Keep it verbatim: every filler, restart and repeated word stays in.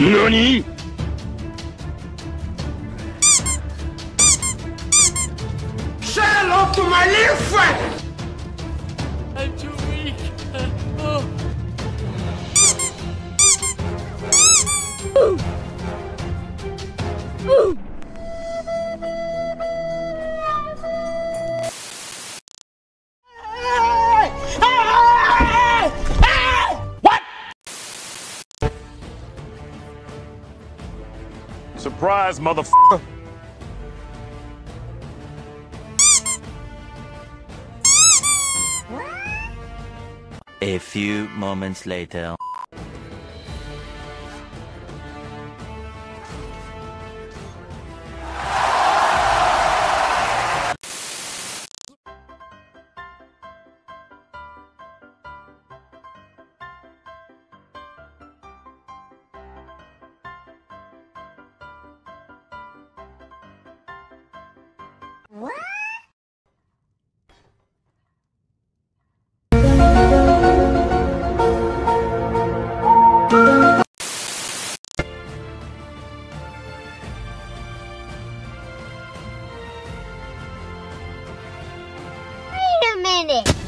NANI?! Say hello to my little friend! I'm too weak. Oh. Ooh. Ooh. What? Surprise, motherfucker. A few moments later. What? Wait a minute.